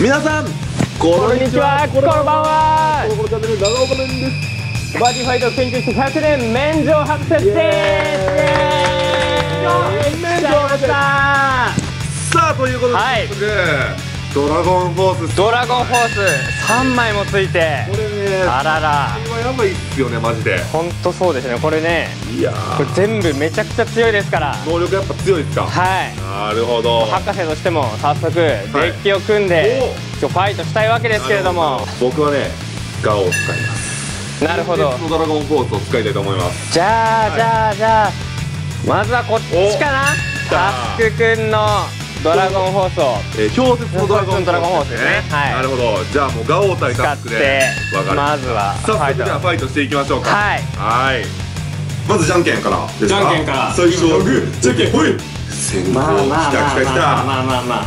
皆さんこんにちは、こんばんは。コロコロチャンネル長岡弁です。バーティーファイト研究室100年免状白節です。免状白節。さあということで早速、ドラゴンフォース3枚もついて、これね、あらら、これはやばいっすよね、マジで。本当そうですね、これね、いやこれ全部めちゃくちゃ強いですから。能力やっぱ強いですか。はい、なるほど。博士としても早速デッキを組んで今日ファイトしたいわけですけれども、僕はねガオを使います。なるほど、ドラゴンフォースを使いたいと思います。じゃあまずはこっちかな。タスクくんのドラゴンフォースを、氷雪のドラゴンフォースですね。なるほど、じゃあもうガオ対タスクで分かる。まずは早速じゃあファイトしていきましょうか。はい、まずじゃんけんからですか。じゃんけんから、最初はグーじゃんけんほい。先攻きた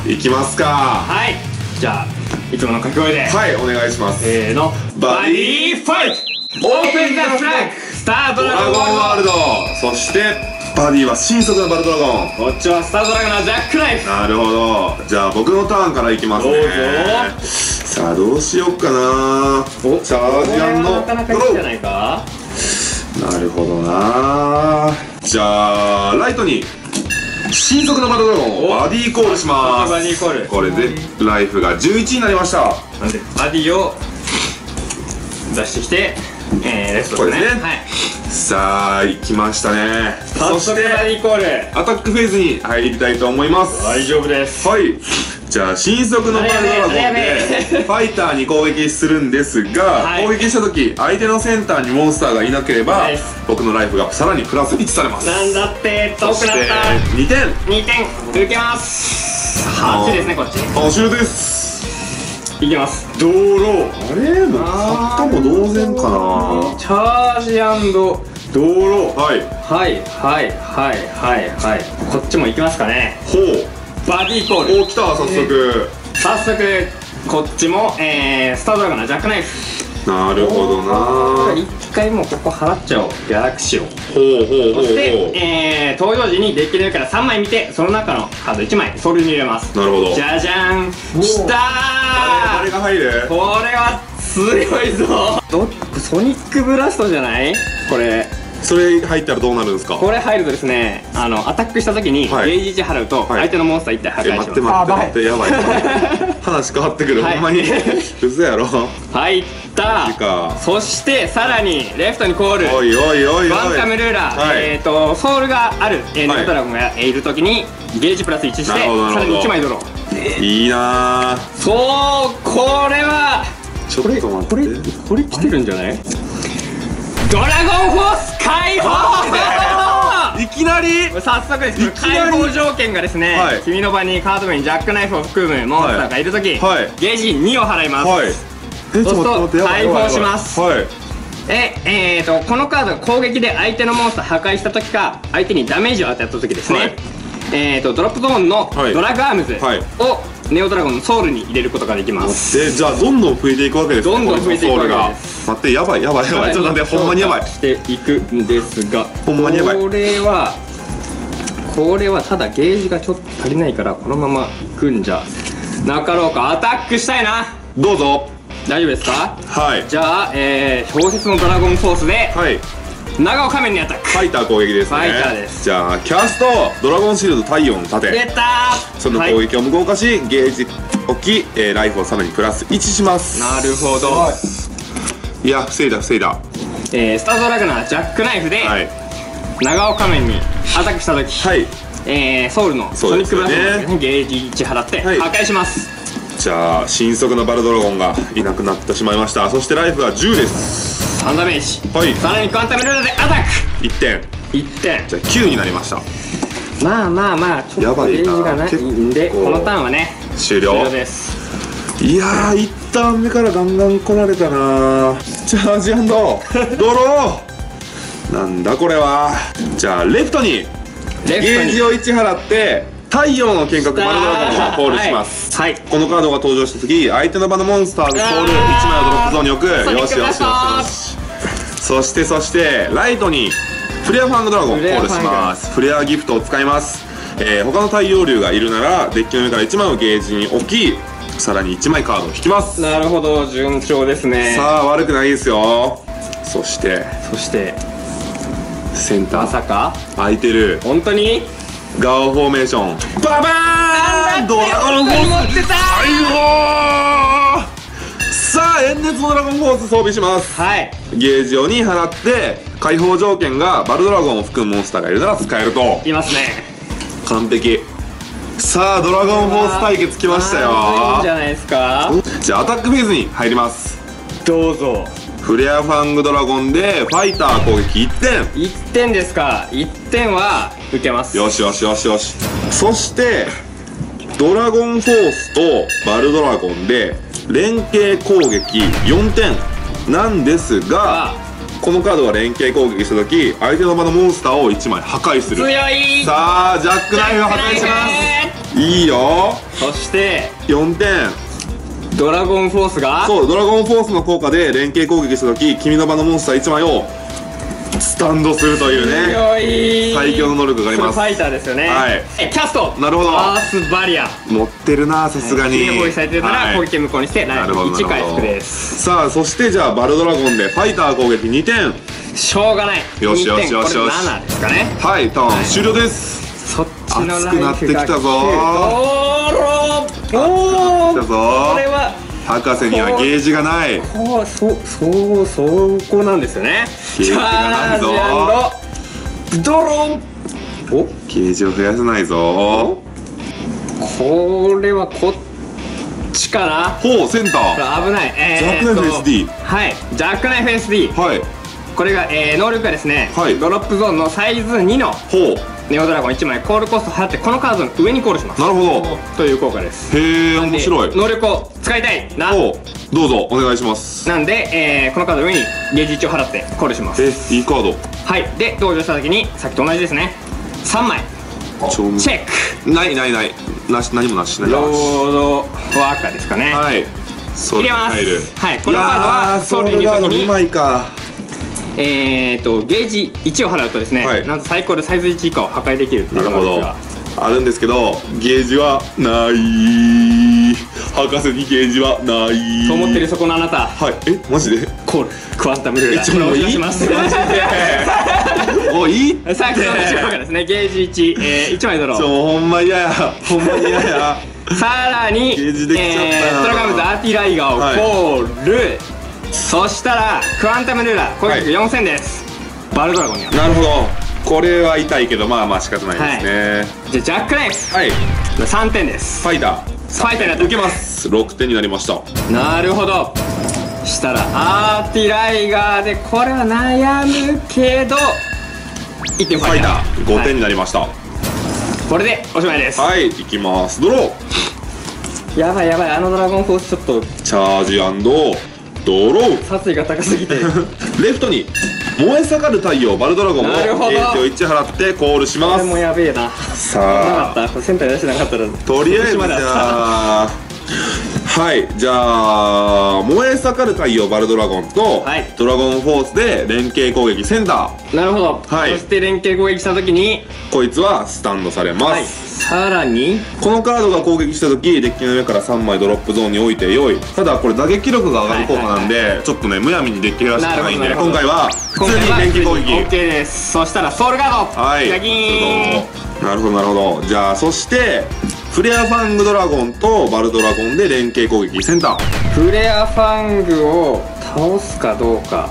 いきますか。はい、じゃあいつもの掛け声ではいお願いします。せーの、バディファイトオープンザスラックスタードラゴンワールド。そしてバディは新速のバルドラゴン、こっちはスタードラゴンのジャックナイフ。なるほど、じゃあ僕のターンからいきますね。どうぞ。さあどうしよっかな。おチャージアンのドロー。なるほどな。じゃあライトに新速のバルドラゴンをバディコールします。バディコール、これでライフが11になりました。なんでバディを出してきて、レフトですね。はい、さあ行きましたね。そしてアタックフェーズに入りたいと思います。大丈夫です。はい、じゃあ新速のバルドラゴンでファイターに攻撃するんですが、攻撃した時相手のセンターにモンスターがいなければ僕のライフがさらにプラス1されます。なんだって遠くなった。そして2点受けます。8ですね、こっち8です。いきます、ドロー。あれもう勝ったも同然かな。チャージ&ドロー。はい、こっちも行きますかね。ほう、バディコール。お、来た。早速こっちもスタードラゴンのジャックナイフ。なるほどな。一回もうここ払っちゃおう、ギャラクシーを。そして登場時にデッキの上から3枚見て、その中のカード1枚ソウルに入れます。なるほど、じゃじゃん、きた。これが入る。これは強いぞ。ソニックブラストじゃない？これ。それ入ったらどうなるんですか？これ入るとですね、アタックした時にゲージ1払うと相手のモンスター1体破壊します。待ってやばい。話変わってくる。ほんまに。嘘やろ。入った。そしてさらにレフトにコール。おい。バンカムルーラー。ソウルがあるネオドラゴンがいる時にゲージプラス1してさらに1枚ドロー。いいな。そう、これはちょっと待って、これ来てるんじゃない？ドラゴンフォース解放。いきなり早速です。解放条件がですね、君の場にカード面にジャックナイフを含むモンスターがいるとき、ゲージ2を払います。そうすると解放します。このカードが攻撃で相手のモンスター破壊したときか相手にダメージを与えたときですね。ドロップゾーンのドラガームズをネオドラゴンのソウルに入れることができます。じゃあどんどん増えていくわけです。どんどん増えていくわけです。待って、やばい、ちょっと待って、ほんまにやばいしていくんですが、ほんまにやばい。これはただゲージがちょっと足りないから、このままいくんじゃなかろうか。アタックしたいな。どうぞ。大丈夫ですか？はい、じゃあ氷雪のドラゴンフォースで長尾仮面にアタック。ファイター攻撃ですね。ファイターです。じゃあキャストドラゴンシールド太陽の盾。出たー。その攻撃を無効化し、ゲージ置き、ライフをさらにプラス1します。なるほど。いや防いだ。スタードラグナージャックナイフで長尾仮面にアタックした時、ソウルのソニックブラストのゲージ1払って破壊します。じゃあ新速のバルドラゴンがいなくなってしまいました。そしてライフは10です。3ダメージ。さらにカンタムルーラーでアタック。1点。じゃあ9になりました。まあちょっとゲージがないんで、このターンはね終了です。いやー、1ターン目からガンガン来られたな。チャージ&ドロー。なんだこれは。じゃあレフトにゲージを1払って太陽の剣閣バルドラゴンをコールします。このカードが登場した時、相手の場のモンスターのソウル1枚をドロップゾーンに置く。よし。そしてライトにフレアファングドラゴンをコールします。フレアギフトを使います。他の太陽竜がいるならデッキの上から1枚をゲージに置き、さらに1枚カードを引きます。なるほど、順調ですね。さあ悪くないですよ。そしてセンターまさか空いてる。本当にガオフォーメーション、ババーン、ドラゴンフォース、最後。さあ、炎熱のドラゴンフォース装備します。はい、ゲージを2払って解放条件がバルドラゴンを含むモンスターがいるなら使えると。いますね、完璧。さあドラゴンフォース対決きましたよ。いいんじゃないですか。じゃあアタックフェーズに入ります。どうぞ。フレアファングドラゴンでファイター攻撃1点。1点ですか。1点は受けます。よしよしよしよし。そしてドラゴンフォースとバルドラゴンで連携攻撃4点なんですが、このカードは連携攻撃した時相手の場のモンスターを1枚破壊する。強い。さあジャックナイフを破壊します。いいよ。そして4点、ドラゴンフォースが、そう、ドラゴンフォースの効果で連携攻撃した時君の場のモンスター1枚をスタンドするというね、強い最強の能力があります。ファイターですよね。はい、キャスト。なるほど、アースバリア持ってるな、さすがに。攻撃されてたら攻撃無効にしてライフ1回復です。さあそしてじゃあバルドラゴンでファイター攻撃2点。しょうがない。よしよしよしよし。7ですかね。はい、ターン終了です。そっちの熱くなってきたぞ。これは博士にはゲージがない。そうなんですよね。ゲージがないぞ。ドロン。お、ゲージを増やせないぞ。これはこっちかな。ほう、センター危ない。ジャックナイフ SD。 はい、ジャックナイフ SD。 はい、これが能力がですね、ドロップゾーンのサイズ2のほうネオドラゴン1枚コールコスト払ってこのカードの上にコールします。なるほど、という効果です。へえ、面白い。能力を使いたいな。おう、どうぞお願いします。なんで、このカードの上にゲージ1を払ってコールします。いいカード。はい、で登場した時にさっきと同じですね、3枚。チェック。ないなし、何もなし。ロードワーカーですかね。はい、入れます。はい、このカードはソウルに入れる時に2枚か。ゲージ1を払うとですね、なんと最高でサイズ1以下を破壊できるっていうことがあるんですけど、ゲージはない。博士にゲージはないと思ってるそこのあなた。はい、え、マジでコールクワンタムルーラーを出します。マジでもういい。さっきの話がですね、ゲージ1枚ドロー。ほんま嫌や、ほんま嫌や。さらにストラガムズアーティライガーをコール。そしたらクワンタムルーラー攻撃4000です。バルドラゴンにはなるほど、これは痛いけどまあまあ仕方ないですね。じゃあジャックナイフ、はい、3点です。ファイターになって受けます。6点になりました。なるほど。したらアーティライガーでこれは悩むけど1点ファイター。5点になりました。これでおしまいです。はい、いきます。ドロー。やばいやばい、あのドラゴンフォースちょっとチャージ&ドロー。殺意が高すぎてレフトに燃え盛る太陽バルドラゴンをゲージを1払ってコールします。これもやべえな。さあなかった、センター出してなかったらとりあえず。はい、じゃあ燃え盛る太陽バルドラゴンとドラゴンフォースで連携攻撃センター。なるほど、はい、そして連携攻撃した時にこいつはスタンドされます。さらにこのカードが攻撃した時デッキの上から3枚ドロップゾーンに置いてよい。ただこれ打撃力が上がる効果なんでちょっとね、むやみにデッキ減らしてないんで今回は普通に電気攻撃 OK です。そしたらソウルガード。はい、なるほどなるほど。じゃあそしてフレアファングドラゴンとバルドラゴンで連携攻撃センター。フレアファングを倒すかどうか。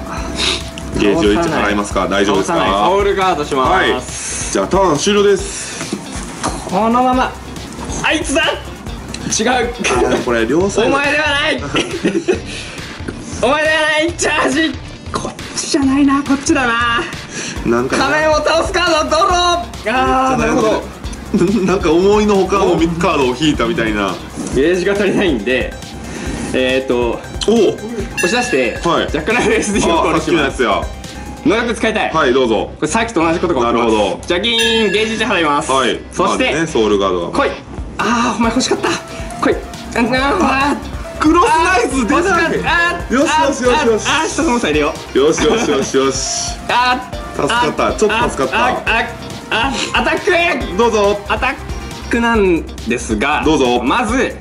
ゲージを1払いますか。大丈夫ですか。ソウルガードします。じゃあターン終了です。このままあいつだ。違う、これ両サイド。お前ではないお前ではない。チャージ。こっちじゃないな、こっちだな。なんか仮面を倒すカードドロー。ああ、なるほど。なんか思いのほかもカードを引いたみたいな。ゲージが足りないんで押し出してジャックナイフ SD をコールします。能力使いたい。はい、どうぞ。これさっきと同じことが起きます。なるほど。ジャキーン、ゲージで払います。はい、そしてソウルガードが来い。ああ、お前欲しかった。来い。ああ、クロスナイス出ない。ああ、よしよしよし。ああ、一つもさ入れよう。よしよしよしよし。ああ、助かった、ちょっと助かった。ああ、アタック。どうぞ。アタックなんですが、どうぞ。まず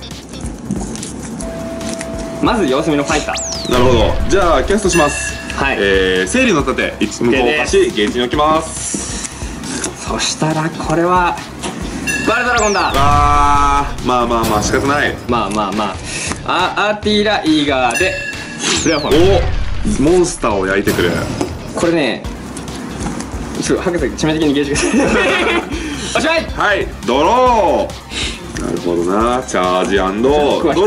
まず様子見のファイター。なるほど。じゃあキャストします。はい、整理の盾1向こう足ゲージに置きます。そしたらこれはバルドラゴンだ。まあまあまあ仕方ない。まあまあまあアーティライガーでレアフォン。おモンスターを焼いてくる。これねちょっと博士致命的にゲージがおしまい。はい、ドロー。なるほどな。チャージ&ド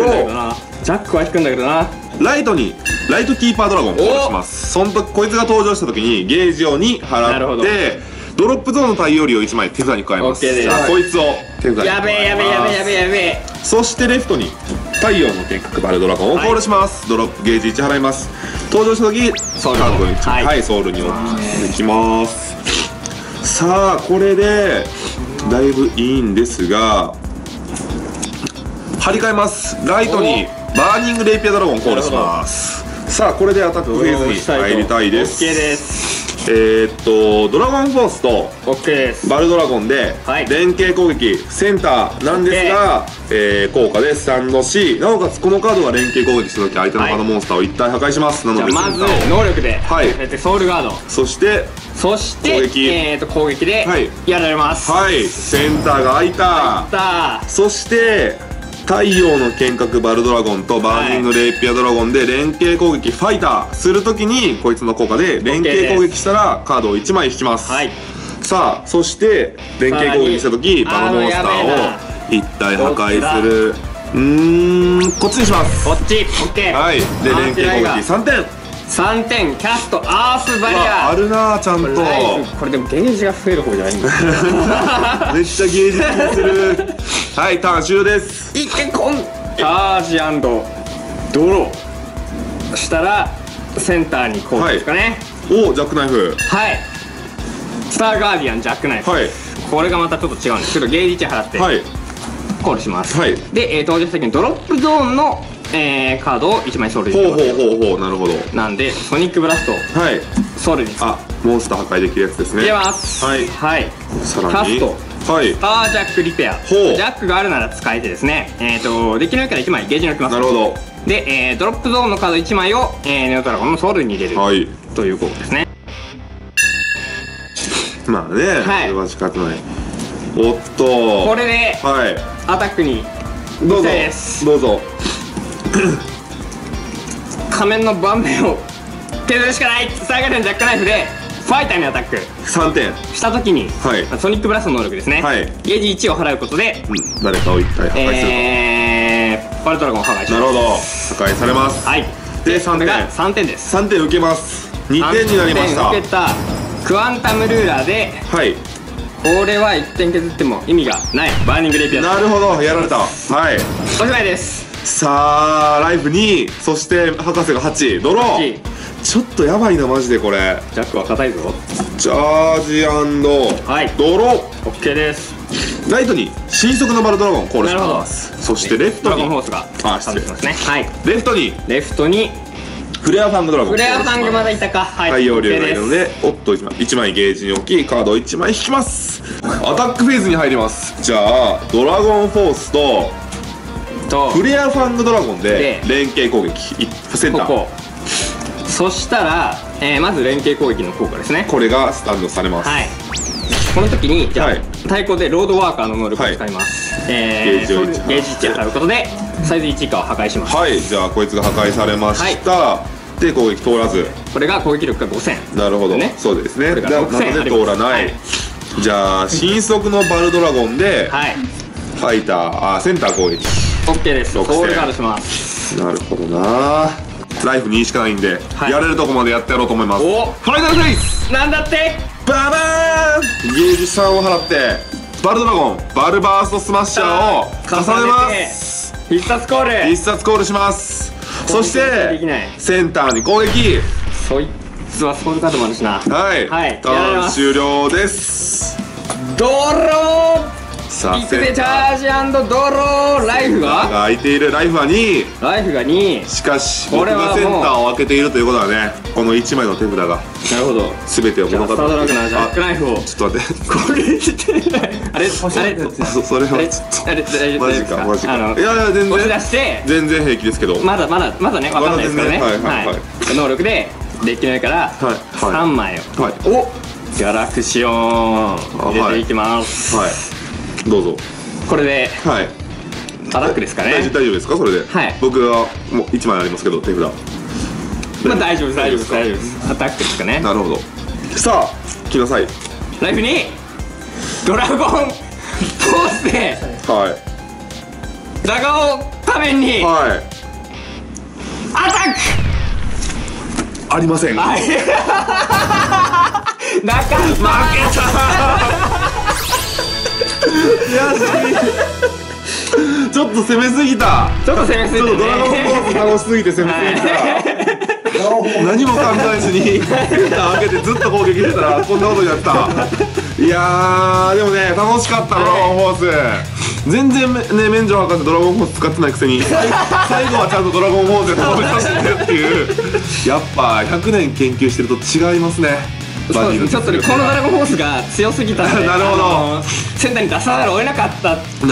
ロー。ジャックは引くんだけどな。ライトキーパードラゴンを殺します。その時こいつが登場した時にゲージを2払ってドロップゾーンの太陽竜を1枚手札に加えます。こいつを手札に加えます。やべえやべえやべえやべえやべえ。そしてレフトに太陽の天角バルドラゴンをコールします。ドロップゲージ1払います。登場した時カードにソウルに置いてきます。さあこれでだいぶいいんですが張り替えます。ライトにバーニングレイピアドラゴンをコールします。さあこれでアタックフェーズに入りたいです。ドラゴンフォースとバルドラゴンで連携攻撃センターなんですが、効果でスタンドし、なおかつこのカードが連携攻撃するとき相手のカードモンスターを一体破壊します。なのでまず能力でソウルガード、そして攻撃でやられます。はい、センターが開いた。そして太陽の剣角バルドラゴンとバーニングレイピアドラゴンで連携攻撃ファイターするときにこいつの効果で連携攻撃したらカードを1枚引きます。さあそして連携攻撃したときバルモンスターを一体破壊する。こっちにします。こっち OK。 はいで連携攻撃3点。キャストアースバリアあるな。ちゃんとこれでもゲージが増える方じゃないんですめっちゃゲージする。はい、ターン終了です。一見こんチャージ&ドローしたらセンターにこうですかね。おお、ジャックナイフ。はい、スターガーディアンジャックナイフ。これがまたちょっと違うんですけど、ゲージ1払ってコールします。で登場した時にドロップゾーンのカードを1枚ソウルに入れます。なるほど。なんでソニックブラストソウルに、モンスター破壊できるやつですね。入れます。はいはい。さらにキャストパワージャックリペア。ジャックがあるなら使えてですね、できないから1枚ゲージに置きます。なるほど。で、ドロップゾーンのカード1枚をネオドラゴンのソウルに入れる、ということですね。まあね、これは仕方ない。おっとこれでアタックにどうぞどうぞ。仮面の盤面を削るしかない。サーガーデンジャックナイフでファイターにアタック3点したときに、ソニックブラストの能力ですね、ゲージ1を払うことで誰かを1回破壊すると、バルドラゴンを破壊します。なるほど、破壊されます。はいで3点です。3点受けます。2点になりました。3点受けた。クワンタムルーラーでこれは1点削っても意味がない。バーニングレイピア。なるほど、やられた。はい、おしまいです。さあライフ2、そして博士が8、ドロー。ちょっとやばいなマジでこれ。ジャックは硬いぞ。チャージ&ドロー。オッケーです。ライトに新速のバルドラゴンコールします。そしてレフトにフレアファングドラゴン。フレアファングまだいたか。太陽竜がいるので、おっと1枚ゲージに置きカードを1枚引きます。アタックフェーズに入ります。じゃあドラゴンフォースとフレアファングドラゴンで連携攻撃センター。そしたらまず連携攻撃の効果ですね。これがスタンドされます。この時にじゃあ対抗でロードワーカーの能力を使います。ゲージ1を払うことでサイズ1以下を破壊します。はい、じゃあこいつが破壊されました。で攻撃通らず、これが攻撃力が5000。なるほど、そうですね。なので通らない。じゃあ新速のバルドラゴンでファイターセンター攻撃。オッケーです。ソウルガードします。なるほどな。ライフ2しかないんで、やれるとこまでやってやろうと思います。おファイナルフェイスなんだって。ババーン、ゲージ3を払ってバルドラゴンバルバーストスマッシャーを重ねます。必殺コール、必殺コールします。そしてセンターに攻撃。そいつはソウルガードもあるしな。はい、ターン終了です。ドロー。さあチャージ&ドロー。ライフが空いている。ライフは2、ライフが2。しかしこれはセンターを開けているということはね、この1枚の手札がなるほど全てを物語っている。ジャックナイフをちょっと待ってこれあれそれはちょっとマジかマジか。いやいや全然押し出して全然平気ですけど、まだね分かんないですからね。能力でデッキの上から3枚をギャラクシオン入れていきます。どうぞ。これでアタックですかね。大丈夫ですかそれで。僕はもう1枚ありますけど手札。まあ大丈夫です大丈夫です大丈夫です。アタックですかね。なるほど。さあ来なさい。ライフにドラゴンフォースではいザガオ仮面にアタックありません。なかった。負けた。ちょっと攻めすぎた。ちょっと攻めすぎた。ドラゴンボール楽しすぎて攻めすぎた。何も考えずにセンター開けてずっと攻撃してたらこんなことになった。いやーでもね楽しかった。ドラゴンホース全然ね免除は分かんない。ドラゴンホース使ってないくせに最後はちゃんとドラゴンホースで倒させてるっていう。やっぱ100年研究してると違いますね。そうです。ちょっとねこのドラゴンホースが強すぎたんでなるほどセンターに出さざるを得なかったとい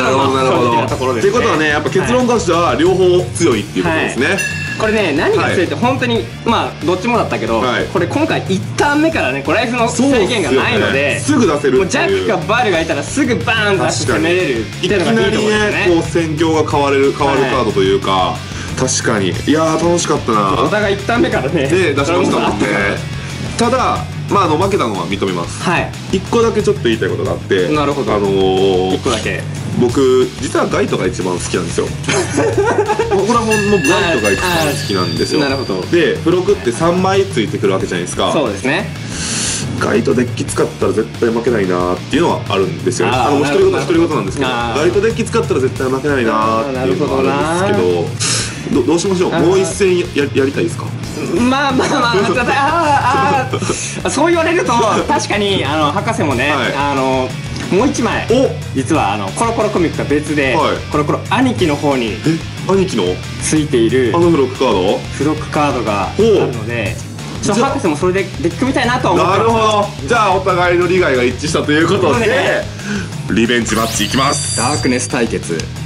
うところですね。ということはねやっぱ結論としては両方強いっていうことですね。これね何が強いって本当にまあどっちもだったけど、これ今回1ターン目からねライフの制限がないのですぐ出せる。もうジャックかバルがいたらすぐバーンと出して攻めれるっていうのがいいところですね。いきなりね戦況が変わるカードというか。確かにいや楽しかったな。お互い1ターン目からね出しましたもんね。ただまあ負けたのは認めます。1個だけちょっと言いたいことがあって、1個だけ僕実はガイトが一番好きなんですよ。これはほんのガイトが一番好きなんですよ。で付録って3枚ついてくるわけじゃないですか。そうですね。ガイトデッキ使ったら絶対負けないなっていうのはあるんですよ。独り言なんですけどガイトデッキ使ったら絶対負けないなっていうのはあるんですけど、どうしましょう。もう一戦やりたいですか。まあまあまあそう言われると確かに博士もねもう一枚実はコロコロコミックとは別でコロコロ兄貴の方についている付録カードがあるので博士もそれでデッキみたいなとは思ってます。なるほど。じゃあお互いの利害が一致したということでリベンジマッチいきます。ダークネス対決。